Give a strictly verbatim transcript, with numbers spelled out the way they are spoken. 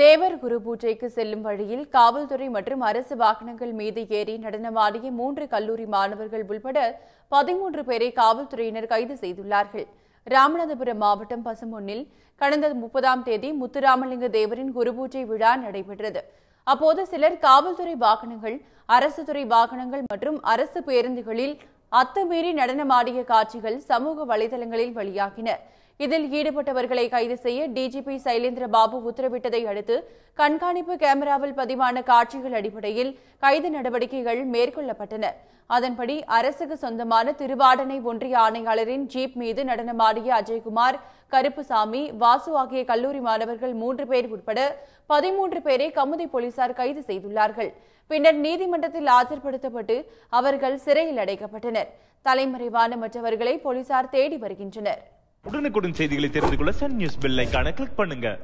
தேவர் குரு பூஜைக்கு செல்லும் வழியில் காவல்துறை மற்றும் அரசு வாகனங்கள் மீது ஏறி நடனமாடிய மூன்று கல்லூரி மாணவர்கள் உள்பட பதிமூன்று பேரை காவல்துறையினர் கைது செய்துள்ளார்கள். ராமநாதபுரம் மாவட்டம் பசுமொன்னில் கடந்த முப்பதாம் தேதி முத்துராமலிங்க தேவரின் குரு பூஜை விழா நடைபெற்றது. அப்போது சிலர் காவல்துறை வாகனங்கள், அரசு துறை வாகனங்கள் மற்றும் அரசு பேருந்துகளில் அத்துமீறி நடனமாடிய காட்சிகள் சமூக வலைதளங்களில் வெளியாகின. இதில் ஈடுபட்டவர்களை கைது செய்ய டிஜிபி சைலேந்திர பாபு உத்தரவிட்டதை அடுத்து கண்காணிப்பு கேமராவில் பதிவான காட்சிகள் அடிப்படையில் கைது நடவடிக்கைகள் மேற்கொள்ளப்பட்டன. அதன்படி அரசுக்கு சொந்தமான திருவாடனை ஒன்றிய ஆணையாளரின் ஜீப் மீது நடனமாடிய அஜய்குமார், கருப்புசாமி, வாசு ஆகிய கல்லூரி மாணவர்கள் மூன்று பேர் உட்பட பதிமூன்று பேரை கமுதி போலீசார் கைது செய்துள்ளார்கள். பின்னர் நீதிமன்றத்தில் ஆஜர்படுத்தப்பட்டு அவர்கள் சிறையில் அடைக்கப்பட்டனர். தலைமறைவான மற்றவர்களை போலீசார் தேடி வருகின்றனர். உடனுக்குடன் செய்திகளை தெரிந்து கொள்ள சன் நியூஸ் பெல் ஐகானை கிளிக் பண்ணுங்க.